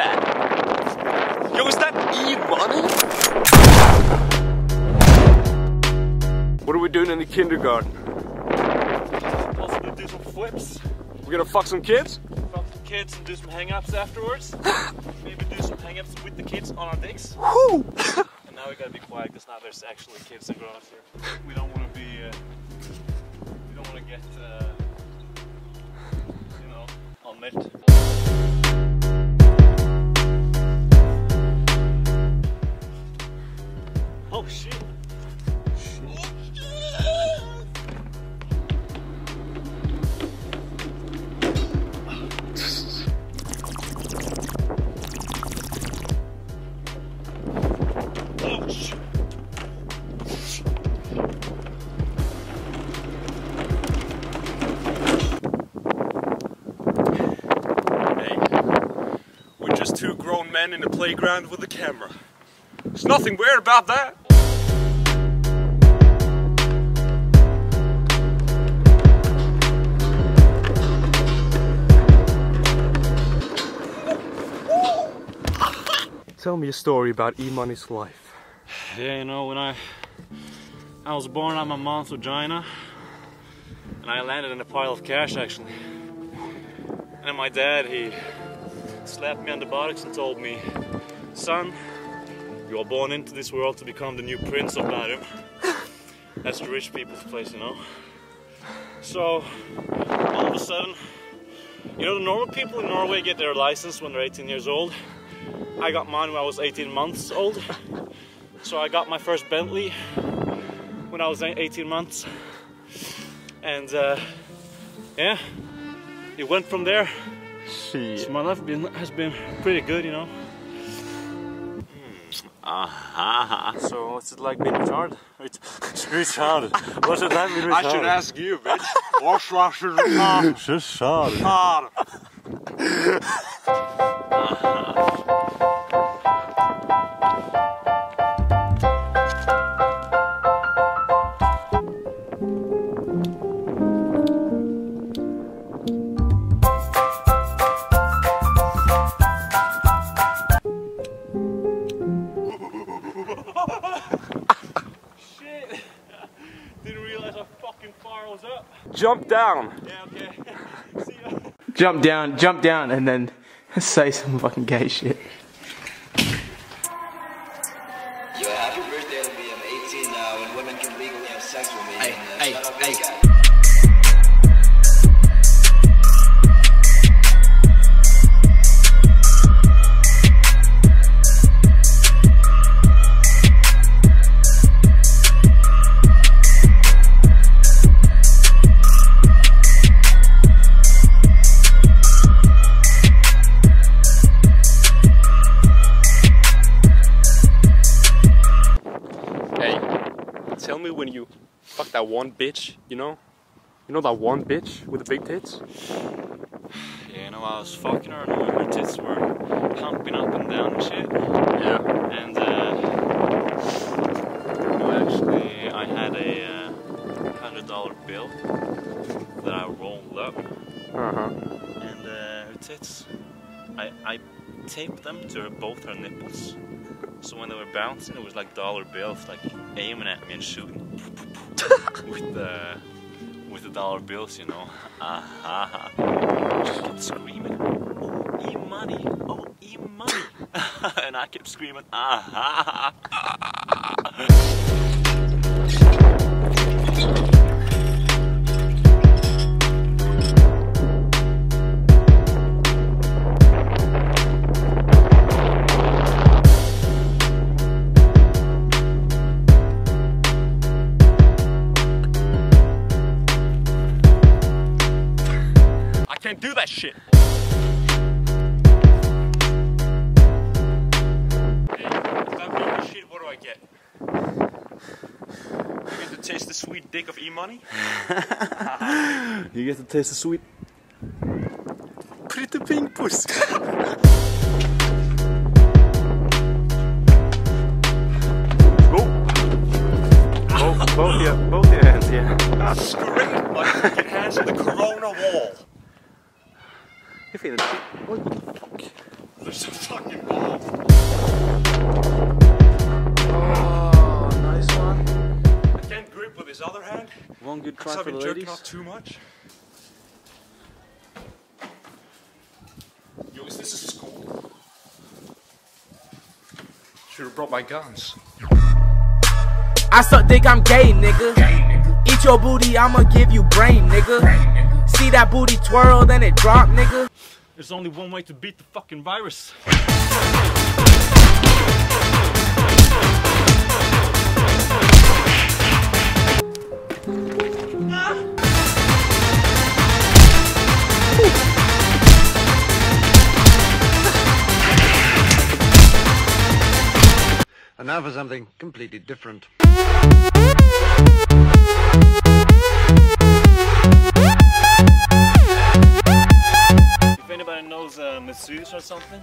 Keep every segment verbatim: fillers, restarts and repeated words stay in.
that? Yo, is that E-Money? What are we doing in the kindergarten? Supposed to do some flips. We're gonna fuck some kids? Fuck some kids and do some hang-ups afterwards. Maybe do some hang-ups with the kids on our dicks. Woo! And now we gotta be quiet because now there's actually kids and grown-ups here. We don't wanna be, uh, we don't wanna get, uh, you know, on mid. Oh shit. Shit. Oh shit. Hey, we're just two grown men in the playground with a camera. There's nothing weird about that. Tell me a story about E-Money's life. Yeah, you know, when I I was born out of my mom's vagina, and I landed in a pile of cash actually. And then my dad, he slapped me on the buttocks and told me, "Son, you are born into this world to become the new prince of Bergen." That's the rich people's place, you know. So all of a sudden, you know, the normal people in Norway get their license when they're eighteen years old. I got mine when I was eighteen months old. So I got my first Bentley when I was eighteen months. And uh, yeah, it went from there. So my life been, has been pretty good, you know. Uh-huh. So what's it like being retarded? Retarded. What's it like being retarded? I should ask you, bitch. What's like being retarded? Retarded. Shit! Didn't realize how fucking far I was up. Jump down. Yeah, okay. See ya. Jump down, jump down, and then say some fucking gay shit. Yo, happy birthday to me. I'm eighteen now, and women can legally have sex with me. Hey, hey, hey. Tell me when you fuck that one bitch, you know? You know that one bitch with the big tits? Yeah, you know, I was fucking her and her tits were pumping up and down and shit. Yeah. And, uh, you know, actually, I had a uh, hundred dollar bill that I rolled up. Uh-huh. And uh, her tits, I, I taped them to her, both her nipples. So when they were bouncing, it was like dollar bills, like aiming at me and shooting with the with the dollar bills, you know. Ah ha ha! Just kept screaming, "Oh, E-Money! Oh, E-Money!" And I kept screaming, "Ah ha ha!" Can't do that shit. Hey, if I'm doing this shit, what do I get? You get to taste the sweet dick of E-Money? You get to taste the sweet pretty pink pussy. Both, both your, both your hands, yeah. Scrape my fucking hands on the corona wall. You finner det ikke. Oi, fuck. Det er så fucking ball. Nice one. I can't grip with his other hand. One good try for the ladies. Not too much. Yo, is this a school? Should have brought my guns. I suck dick, I'm gay, nigga. Gay, nigga. Eat your booty, I'ma give you brain, nigga. Brain, nigga. See that booty twirl, then it drop, nigga. There's only one way to beat the fucking virus. And now for something completely different. If anybody knows a masseuse or something,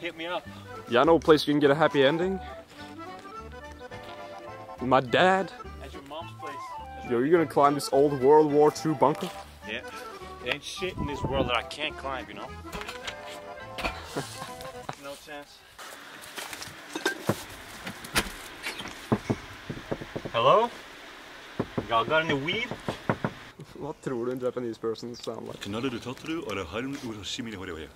hit me up. Yeah, I know a place you can get a happy ending. My dad. At your mom's place. Yo, you gonna climb this old World War Two bunker? Yeah. There ain't shit in this world that I can't climb, you know? No chance. Hello? Y'all got any weed? What tror du en Japanese person sound like? Knaller du Totoro og det harm Uroshimi i Horioje.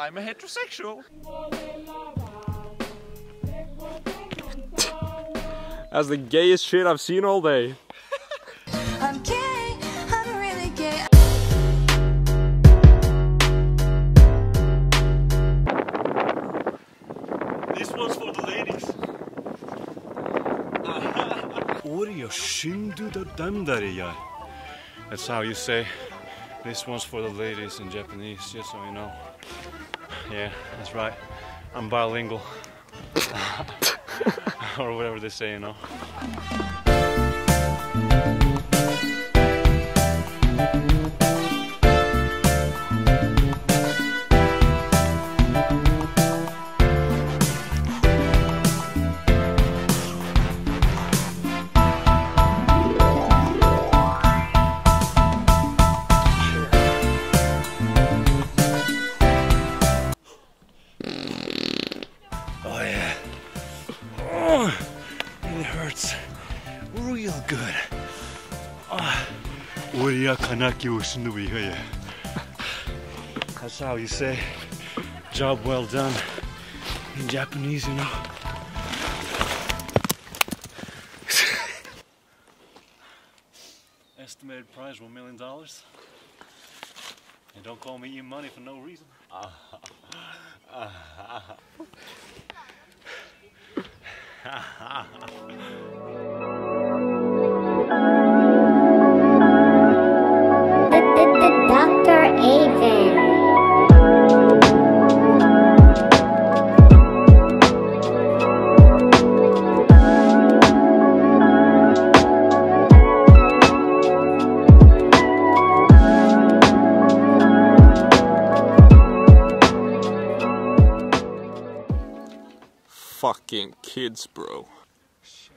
I'm a heterosexual. That's the gayest shit I've seen all day. I'm gay, I'm really gay. This one's for the ladies. Oreo shindu da damdari ya. That's how you say this one's for the ladies in Japanese, just so you know. Yeah, that's right. I'm bilingual. Or whatever they say, you know. Real good. Uriya Kanaki Ushinubi here. That's how you say job well done in Japanese, you know. Estimated prize one million dollars. And don't call me E-Money for no reason. fucking kids, bro. Shit.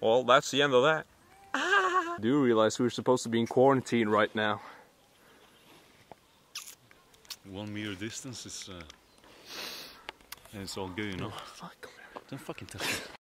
Well, that's the end of that. Ah. I do realize we're supposed to be in quarantine right now. One meter distance is... Uh... And it's all good, you know? Oh, fuck. Don't fucking touch it.